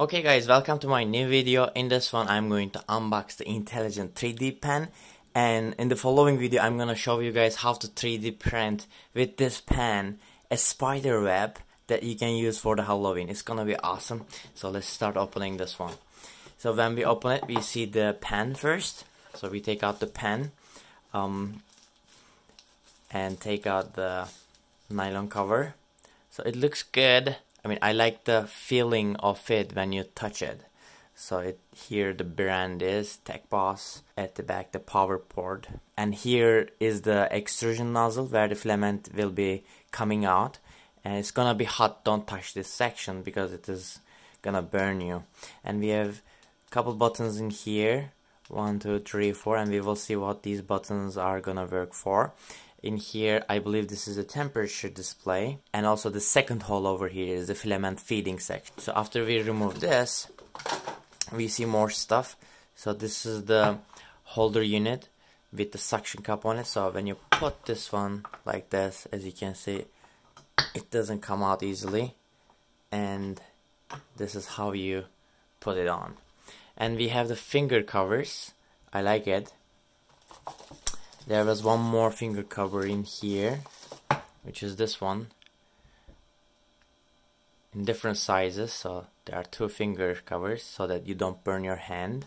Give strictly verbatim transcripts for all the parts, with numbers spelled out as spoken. Okay guys, welcome to my new video. In this one I'm going to unbox the Intelligent three D Pen, and in the following video I'm gonna show you guys how to three D print with this pen a spider web that you can use for the Halloween. It's gonna be awesome. So let's start opening this one. So when we open it, we see the pen first. So we take out the pen um, and take out the nylon cover. So it looks good. I mean, I like the feeling of it when you touch it. So it, here the brand is TechBoss, at the back the power port, and here is the extrusion nozzle where the filament will be coming out, and it's gonna be hot. Don't touch this section because it is gonna burn you. And we have a couple buttons in here, one, two, three, four, and we will see what these buttons are gonna work for. In here, I believe this is a temperature display, and also the second hole over here is the filament feeding section. So after we remove this, we see more stuff. So this is the holder unit with the suction cup on it. So when you put this one like this, as you can see, it doesn't come out easily, and this is how you put it on. And we have the finger covers. I like it. There was one more finger cover in here, which is this one, in different sizes. So there are two finger covers so that you don't burn your hand.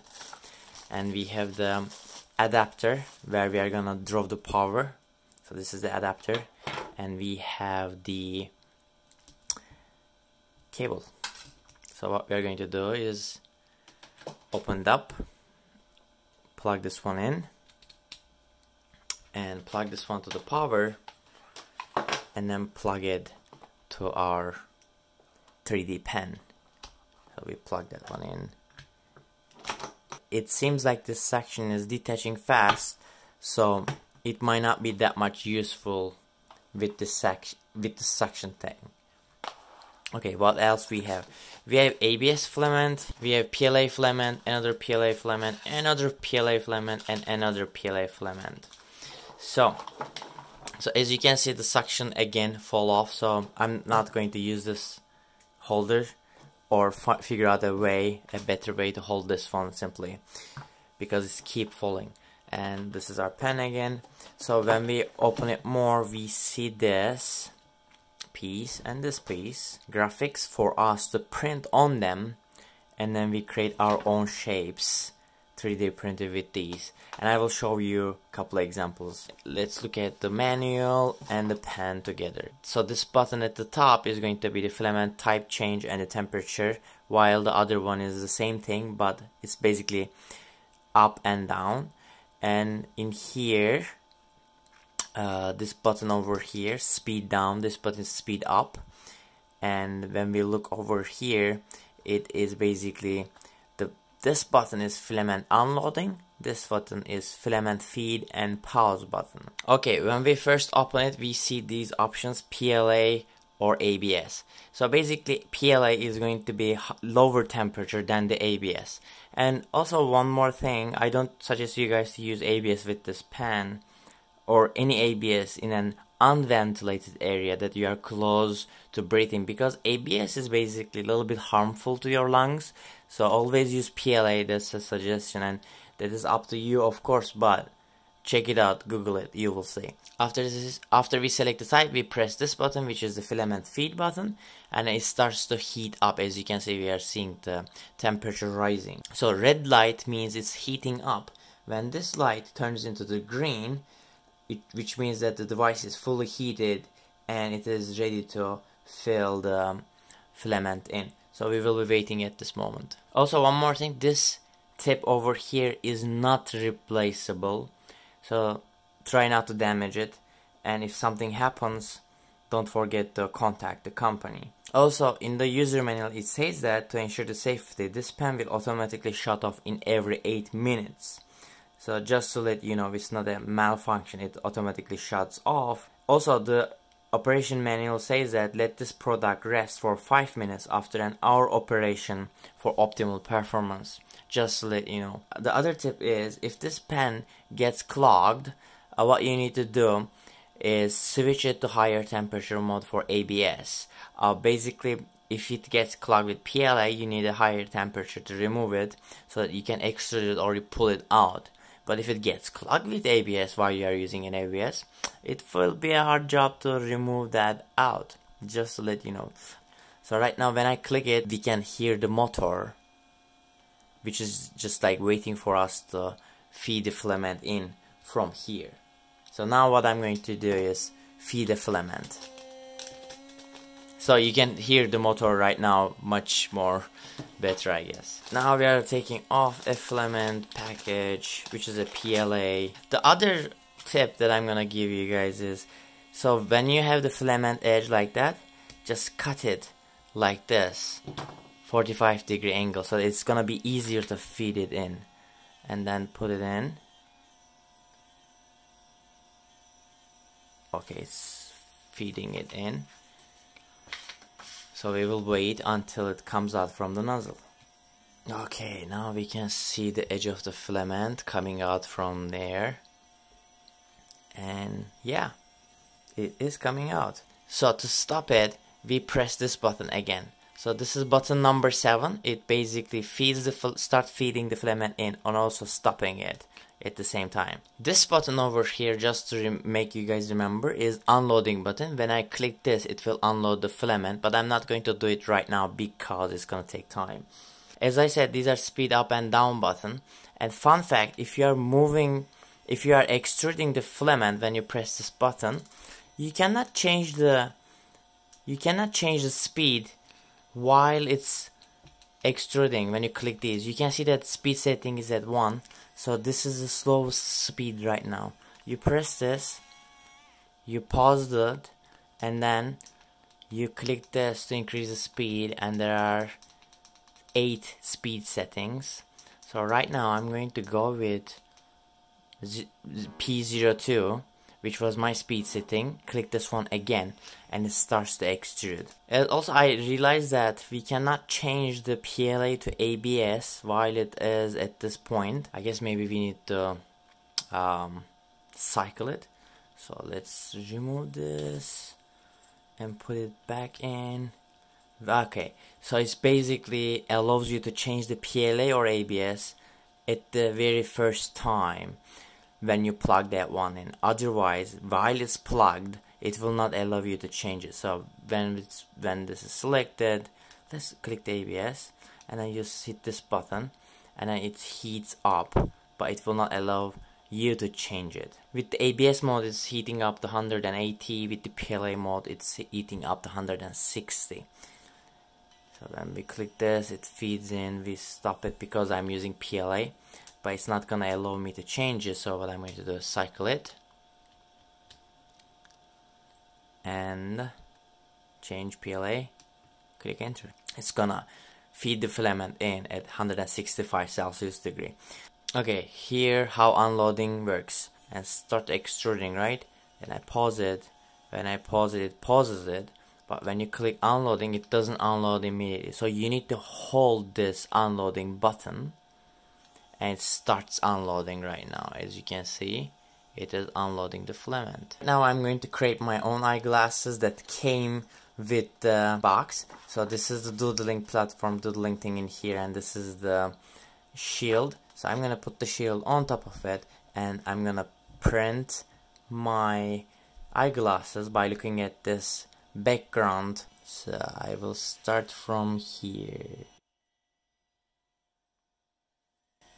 And we have the adapter where we are gonna draw the power. So this is the adapter, and we have the cable. So what we are going to do is open it up, plug this one in, and plug this one to the power, and then plug it to our three D pen. So we plug that one in. It seems like this section is detaching fast, so it might not be that much useful with the section with the suction thing. Okay, what else we have? We have A B S filament, we have P L A filament, another P L A filament, another P L A filament, and another P L A filament. So, so as you can see, the suction again fall off, so I'm not going to use this holder or figure out a way, a better way to hold this one simply, because it's keep falling. And this is our pen again. So when we open it more, we see this piece and this piece, graphics for us to print on them, and then we create our own shapes, three D printed with these, and I will show you a couple of examples. Let's look at the manual and the pen together. So this button at the top is going to be the filament type change and the temperature, while the other one is the same thing, but it's basically up and down. And in here, uh, this button over here, speed down, this button is speed up, and when we look over here, it is basically this button is filament unloading, this button is filament feed and pause button. Okay, when we first open it, we see these options, P L A or A B S. So basically P L A is going to be lower temperature than the A B S. And also one more thing, I don't suggest you guys to use A B S with this pen or any A B S in an unventilated area that you are close to breathing, because A B S is basically a little bit harmful to your lungs. So always use P L A, that's a suggestion, and that is up to you of course, but check it out, Google it, you will see. After this, after we select the type, we press this button, which is the filament feed button, and it starts to heat up. As you can see, we are seeing the temperature rising. So red light means it's heating up. When this light turns into the green, It, which means that the device is fully heated and it is ready to fill the filament in. So we will be waiting at this moment. Also one more thing, this tip over here is not replaceable, so try not to damage it, and if something happens, don't forget to contact the company. Also in the user manual it says that to ensure the safety, this pen will automatically shut off in every eight minutes. So just to let you know, it's not a malfunction, it automatically shuts off. Also the operation manual says that let this product rest for five minutes after an hour operation for optimal performance. Just to let you know. The other tip is, if this pen gets clogged, uh, what you need to do is switch it to higher temperature mode for A B S. Uh, basically if it gets clogged with P L A, you need a higher temperature to remove it so that you can extrude it or pull it out. But if it gets clogged with A B S while you are using an A B S, it will be a hard job to remove that out, just to let you know. So right now when I click it, we can hear the motor, which is just like waiting for us to feed the filament in from here. So now what I'm going to do is feed the filament. So you can hear the motor right now much more better, I guess. Now we are taking off a filament package, which is a P L A. The other tip that I'm gonna give you guys is, so when you have the filament edge like that, just cut it like this, forty-five degree angle, so it's gonna be easier to feed it in. And then put it in. Okay, it's feeding it in. So we will wait until it comes out from the nozzle. Okay, now we can see the edge of the filament coming out from there. And yeah, it is coming out. So to stop it, we press this button again. So this is button number seven. It basically feeds the start feeding the filament in and also stopping it at the same time. This button over here, just to make you guys remember, is unloading button. When I click this, it will unload the filament, but I'm not going to do it right now because it's gonna take time. As I said, these are speed up and down button. And fun fact, if you are moving, if you are extruding the filament when you press this button, you cannot change the, you cannot change the speed while it's extruding. When you click these, you can see that speed setting is at one, so this is the slowest speed right now. You press this, you pause it, and then you click this to increase the speed, and there are eight speed settings. So right now I'm going to go with P zero two, which was my speed setting. Click this one again and it starts to extrude. And also I realized that we cannot change the P L A to A B S while it is at this point. I guess maybe we need to um, cycle it. So let's remove this and put it back in. Okay, so it's basically allows you to change the P L A or A B S at the very first time when you plug that one in. Otherwise, while it's plugged, it will not allow you to change it. So when it's, when this is selected, let's click the A B S and then you just hit this button and then it heats up, but it will not allow you to change it. With the A B S mode, it's heating up to one hundred eighty. With the P L A mode, it's heating up to one hundred sixty. So when we click this, it feeds in. We stop it because I'm using P L A, but it's not gonna allow me to change it. So what I'm going to do is cycle it and change P L A, click enter. It's gonna feed the filament in at one hundred sixty-five Celsius degree. Okay, here how unloading works. And start extruding, right? Then I pause it. When I pause it, it pauses it. But when you click unloading, it doesn't unload immediately. So you need to hold this unloading button. And it starts unloading right now. As you can see, it is unloading the filament. Now I'm going to create my own eyeglasses that came with the box. So this is the doodling platform, doodling thing in here, and this is the shield. So I'm gonna put the shield on top of it, and I'm gonna print my eyeglasses by looking at this background. So I will start from here.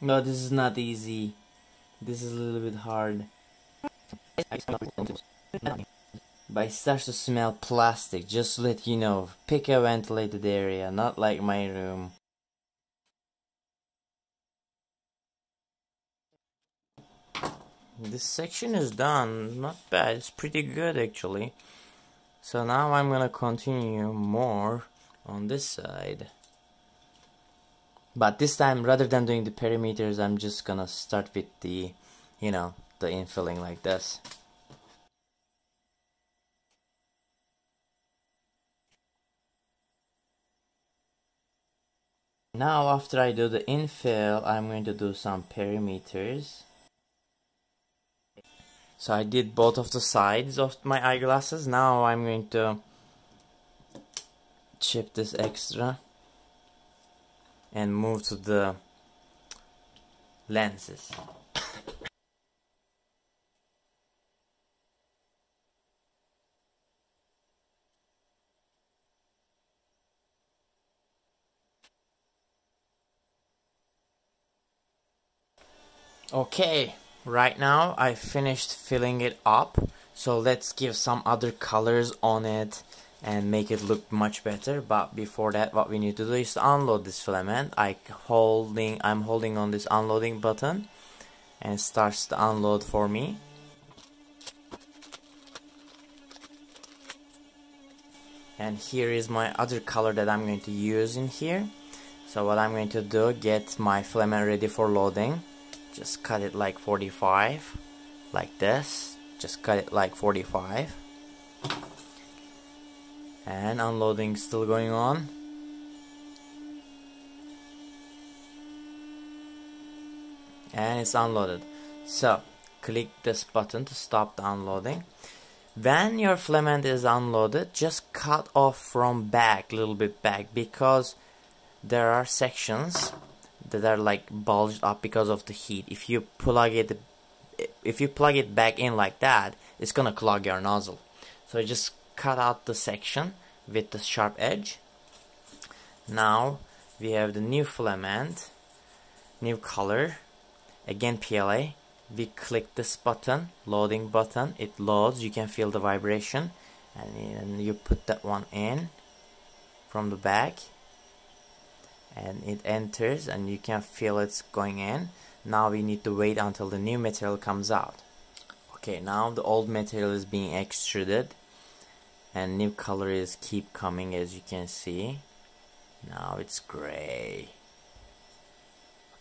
No, this is not easy. This is a little bit hard. But it starts to smell plastic, just to let you know. Pick a ventilated area, not like my room. This section is done, not bad, it's pretty good actually. So now I'm gonna continue more on this side. But this time, rather than doing the perimeters, I'm just gonna start with the, you know, the infilling like this. Now, after I do the infill, I'm going to do some perimeters. So I did both of the sides of my eyeglasses. Now I'm going to chip this extra and move to the lenses. Okay, right now I finished filling it up, so let's give some other colors on it and make it look much better. But before that, what we need to do is to unload this filament. I holding, I'm holding on this unloading button and it starts to unload for me. And here is my other color that I'm going to use in here. So what I'm going to do, get my filament ready for loading. Just cut it like forty-five, like this. Just cut it like forty-five. And unloading still going on. And it's unloaded. So click this button to stop the unloading. When your filament is unloaded, just cut off from back, a little bit back, because there are sections that are like bulged up because of the heat. If you plug it if you plug it back in like that, it's gonna clog your nozzle. So just cut out the section with the sharp edge. Now we have the new filament, new color, again P L A. We click this button, loading button, it loads, you can feel the vibration, and you put that one in from the back. And it enters and you can feel it's going in. Now we need to wait until the new material comes out. Okay, now the old material is being extruded and new colors keep coming, as you can see. Now it's gray.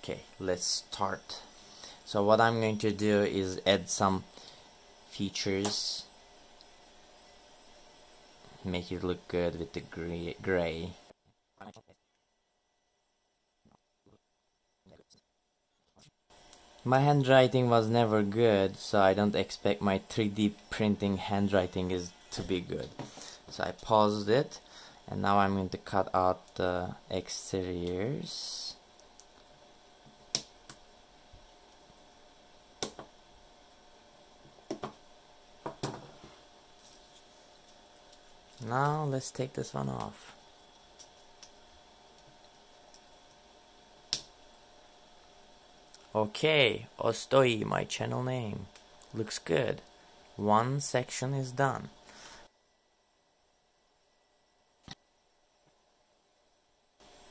Okay, let's start. So what I'm going to do is add some features, make it look good with the gray, gray. My handwriting was never good, so I don't expect my three D printing handwriting is to be good. So I paused it, and now I'm going to cut out the exteriors. Now let's take this one off. Okay, Ostoi, my channel name. Looks good. One section is done.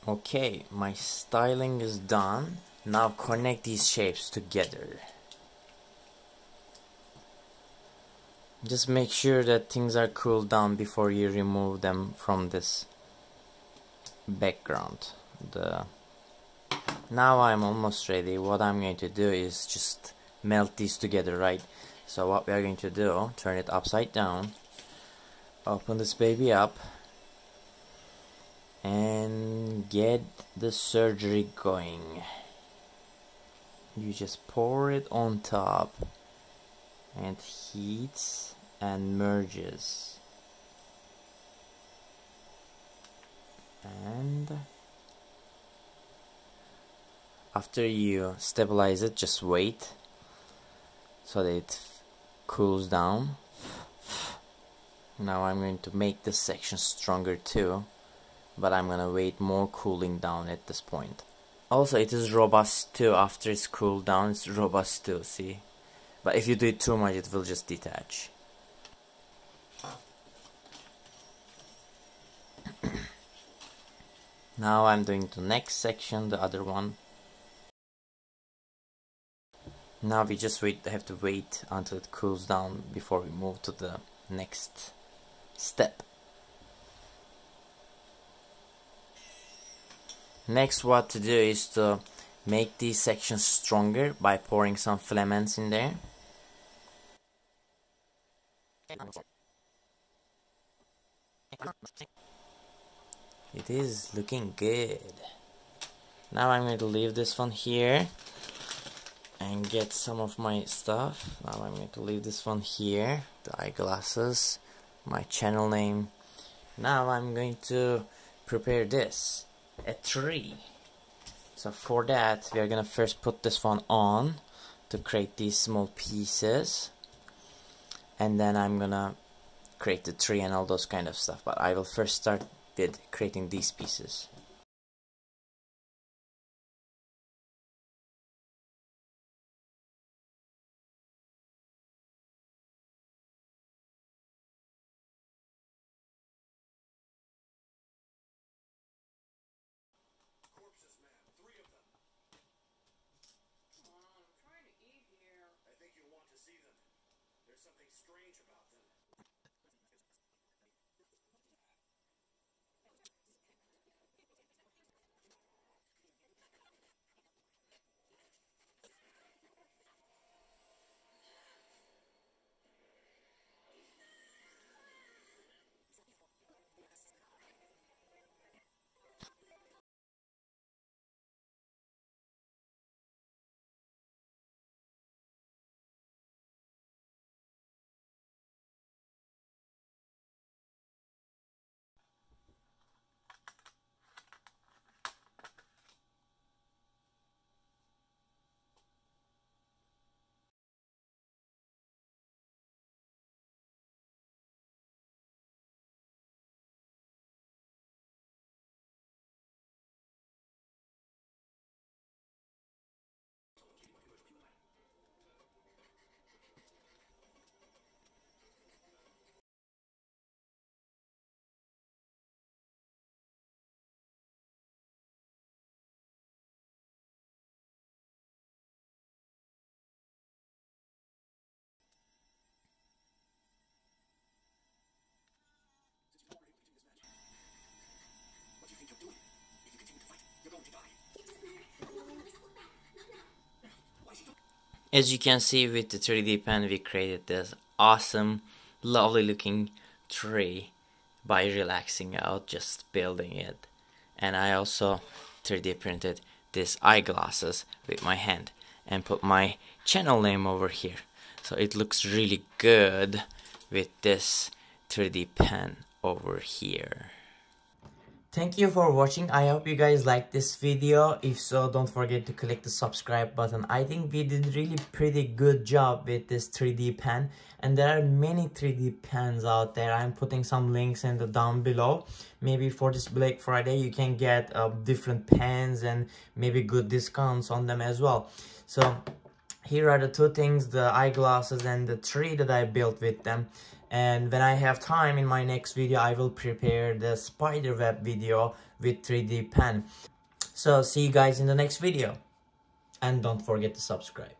Okay, my styling is done. Now connect these shapes together. Just make sure that things are cooled down before you remove them from this background. The Now I'm almost ready. What I'm going to do is just melt these together, right? So what we are going to do, turn it upside down, open this baby up, and get the surgery going. You just pour it on top, and it heats and merges. And after you stabilize it, just wait so that it cools down. Now I'm going to make this section stronger too, but I'm gonna wait more cooling down at this point. Also, it is robust too. After it's cooled down, it's robust too, see? But if you do it too much, it will just detach. Now I'm doing the next section, the other one. Now we just wait, have to wait until it cools down before we move to the next step. Next, what to do is to make these sections stronger by pouring some filaments in there. It is looking good. Now I'm going to leave this one here and get some of my stuff. Now I'm going to leave this one here, the eyeglasses, my channel name. Now I'm going to prepare this at three. So for that we are gonna first put this one on to create these small pieces, and then I'm gonna create the tree and all those kind of stuff, but I will first start with creating these pieces. As you can see, with the three D pen we created this awesome, lovely looking tree by relaxing out, just building it. And I also three D printed these eyeglasses with my hand and put my channel name over here. So it looks really good with this three D pen over here. Thank you for watching. I hope you guys liked this video. If so, don't forget to click the subscribe button. I think we did really pretty good job with this three D pen, and there are many three D pens out there. I'm putting some links in the down below. Maybe for this Black Friday you can get uh, different pens and maybe good discounts on them as well. So here are the two things, the eyeglasses and the tree that I built with them. And when I have time in my next video, I will prepare the spider web video with three D pen. So see you guys in the next video. And don't forget to subscribe.